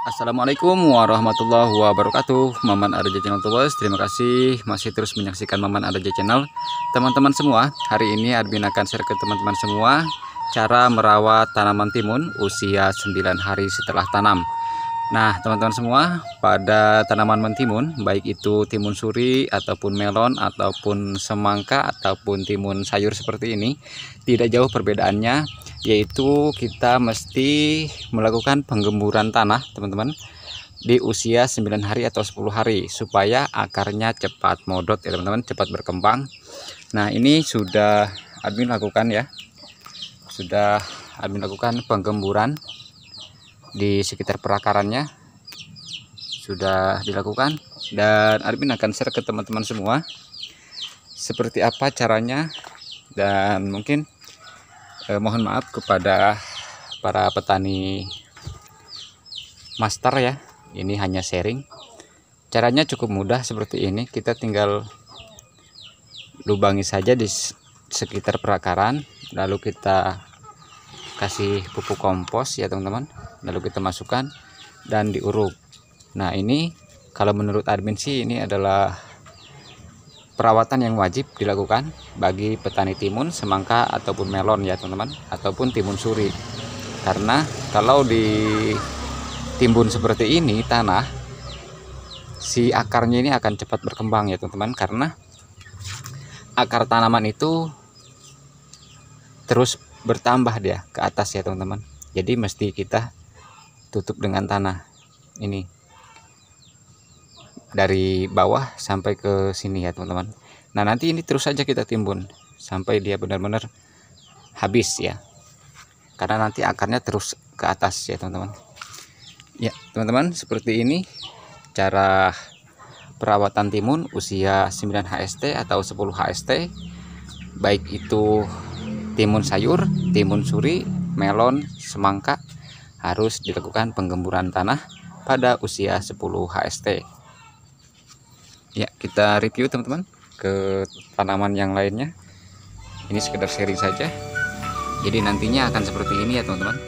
Assalamualaikum warahmatullahi wabarakatuh. Maman Adja Channel Tools, terima kasih masih terus menyaksikan Maman Adja Channel. Teman-teman semua, hari ini admin akan share ke teman-teman semua cara merawat tanaman timun usia 9 hari setelah tanam. Nah teman-teman semua, pada tanaman timun, baik itu timun suri ataupun melon ataupun semangka ataupun timun sayur seperti ini, tidak jauh perbedaannya, yaitu kita mesti melakukan penggemburan tanah teman-teman di usia 9 hari atau 10 hari supaya akarnya cepat modot ya teman-teman, cepat berkembang. Nah ini sudah admin lakukan ya, sudah admin lakukan penggemburan di sekitar perakarannya, sudah dilakukan, dan admin akan share ke teman-teman semua seperti apa caranya. Dan mungkin mohon maaf kepada para petani master ya, ini hanya sharing. Caranya cukup mudah seperti ini, kita tinggal lubangi saja di sekitar perakaran, lalu kita kasih pupuk kompos ya teman-teman, lalu kita masukkan dan diuruk. Nah ini kalau menurut admin sih ini adalah perawatan yang wajib dilakukan bagi petani timun, semangka ataupun melon ya teman-teman, ataupun timun suri. Karena kalau ditimbun seperti ini tanah, si akarnya ini akan cepat berkembang ya teman-teman, karena akar tanaman itu terus bertambah dia ke atas ya teman-teman. Jadi mesti kita tutup dengan tanah ini dari bawah sampai ke sini ya teman-teman. Nah nanti ini terus saja kita timbun sampai dia benar-benar habis ya, karena nanti akarnya terus ke atas ya teman-teman. Ya teman-teman, seperti ini cara perawatan timun usia 9 HST atau 10 HST, baik itu timun sayur, timun suri, melon, semangka, harus dilakukan penggemburan tanah pada usia 10 HST. Ya, kita review teman-teman ke tanaman yang lainnya. Ini sekedar sharing saja. Jadi nantinya akan seperti ini ya teman-teman.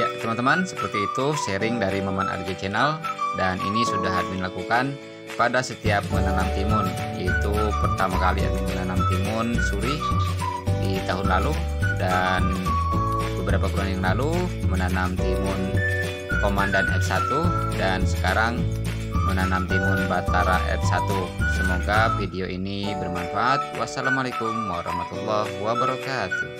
Ya teman-teman, seperti itu sharing dari Maman Adja Channel, dan ini sudah admin lakukan pada setiap menanam timun, yaitu pertama kali admin menanam timun suri di tahun lalu, dan beberapa bulan yang lalu menanam timun komandan F1, dan sekarang menanam timun Batara F1. Semoga video ini bermanfaat. Wassalamualaikum warahmatullahi wabarakatuh.